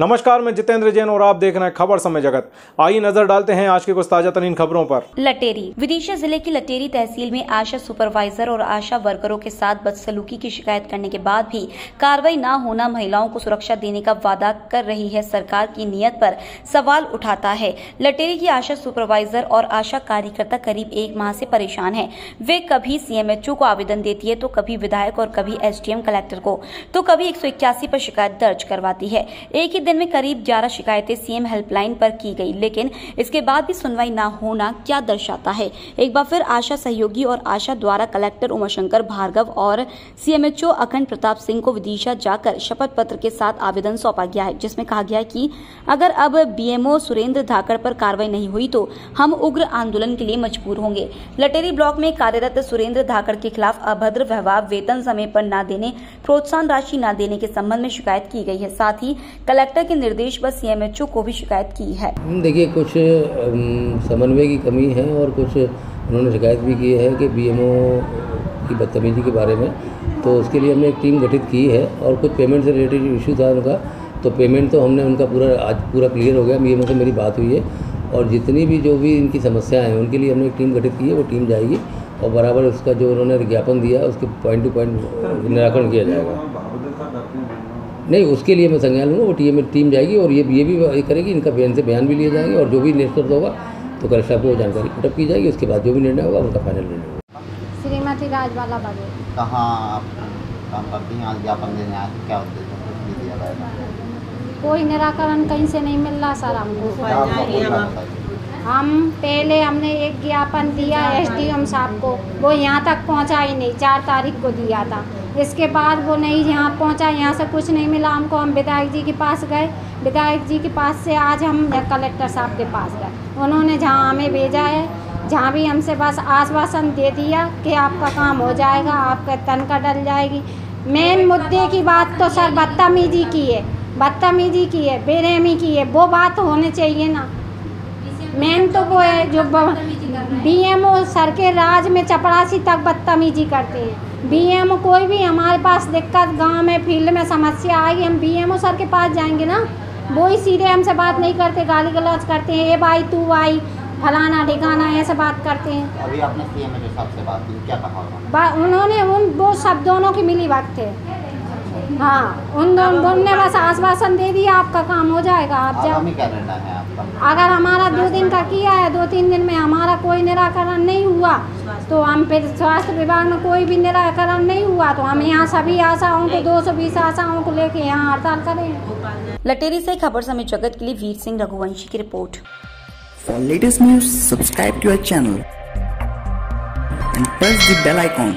नमस्कार, मैं जितेंद्र जैन और आप देख रहे हैं खबर समय जगत। आइए नजर डालते हैं आज के कुछ ताजा तरीन खबरों पर। लटेरी। विदिशा जिले की लटेरी तहसील में आशा सुपरवाइजर और आशा वर्करों के साथ बदसलूकी की शिकायत करने के बाद भी कार्रवाई न होना महिलाओं को सुरक्षा देने का वादा कर रही है सरकार की नीयत पर सवाल उठाता है। लटेरी की आशा सुपरवाइजर और आशा कार्यकर्ता करीब एक माह से परेशान है। वे कभी सीएमएचओ को आवेदन देती है तो कभी विधायक और कभी एसडीएम कलेक्टर को तो कभी 181 पर शिकायत दर्ज करवाती है। एक ही दिन में करीब 11 शिकायतें सीएम हेल्पलाइन पर की गई, लेकिन इसके बाद भी सुनवाई ना होना क्या दर्शाता है। एक बार फिर आशा सहयोगी और आशा द्वारा कलेक्टर उमाशंकर भार्गव और सीएमएचओ अखंड प्रताप सिंह को विदिशा जाकर शपथ पत्र के साथ आवेदन सौंपा गया है, जिसमें कहा गया है कि अगर अब बीएमओ सुरेंद्र धाकड़ पर कार्रवाई नहीं हुई तो हम उग्र आंदोलन के लिए मजबूर होंगे। लटेरी ब्लॉक में कार्यरत सुरेंद्र धाकड़ के खिलाफ अभद्र व्यवहार, वेतन समय पर न देने, प्रोत्साहन राशि न देने के संबंध में शिकायत की गई है। साथ ही कलेक्टर के निर्देश पर सीएमएचओ को भी शिकायत की है। देखिए, कुछ समन्वय की कमी है और कुछ उन्होंने शिकायत भी की है कि बीएमओ की बदतमीजी के बारे में, तो उसके लिए हमने एक टीम गठित की है और कुछ पेमेंट से रिलेटेड इशू था उनका, तो पेमेंट तो हमने उनका आज पूरा क्लियर हो गया। बीएमओ से मेरी बात हुई है और जितनी भी जो भी इनकी समस्याएँ हैं उनके लिए हमने एक टीम गठित की है। वो टीम जाएगी और बराबर उसका जो उन्होंने ज्ञापन दिया उसके पॉइंट टू पॉइंट निराकरण किया जाएगा। नहीं, उसके लिए मैं संज्ञान लूँगा। वो टीम जाएगी और ये भी करेगी, इनका बयान से बयान भी लिए जाएंगे और जो भी निष्कर्ष होगा तो कलेक्टर को जानकारी इकट्ठा की जाएगी। उसके बाद जो भी निर्णय होगा उनका फाइनल निर्णय होगा। श्रीमती राजवाला बागे, कहाँ आप काम करती हैं? आज ज्ञापन देने आए, क्या उद्देश्य? कोई निराकरण कहीं से नहीं मिल रहा सर हमको। हम पहले हमने एक ज्ञापन दिया एसडीएम साहब को, वो यहाँ तक पहुँचा ही नहीं। 4 तारीख को दिया था, इसके बाद वो नहीं यहाँ पहुँचा, यहाँ से कुछ नहीं मिला हमको। हम विधायक जी के पास गए, विधायक जी के पास से आज हम कलेक्टर साहब के पास गए। उन्होंने जहाँ हमें भेजा है, जहाँ भी हमसे बस आश्वासन दे दिया कि आपका काम हो जाएगा, आपका तनख्वाह डल जाएगी। मेन मुद्दे की बात तो सर बदतमीजी की है, बदतमीजी की है, बेरहमी की है, वो बात होनी चाहिए ना। मेन तो वो है जो बीएमओ सर के राज में चपरासी तक बदतमीजी करते हैं। बीएमओ कोई भी हमारे पास दिक्कत गांव में फील्ड में समस्या आएगी, हम बीएमओ सर के पास जाएंगे ना। वो ही सीधे हमसे बात नहीं करते, गाली गलौज करते हैं, ए भाई तू भाई फलाना ढिकाना ऐसे बात करते हैं। अभी आपने सीएमएचओ साहब से बात की, क्या कहा उन्होंने? वो सब दोनों की मिली वक्त है। हाँ, उन दोनों ने बस आश्वासन दे दिया आपका काम हो जाएगा, आप जाओ। अगर हमारा 2 दिन का किया है, 2-3 दिन में हमारा कोई निराकरण नहीं हुआ तो हम फिर स्वास्थ्य विभाग में कोई भी निराकरण नहीं हुआ तो हम यहाँ सभी आशाओं को 220 आशाओं को लेके यहाँ हड़ताल करें। लटेरी से खबर समय जगत के लिए वीर सिंह रघुवंशी की report. For latest news subscribe to our channel and press the bell icon.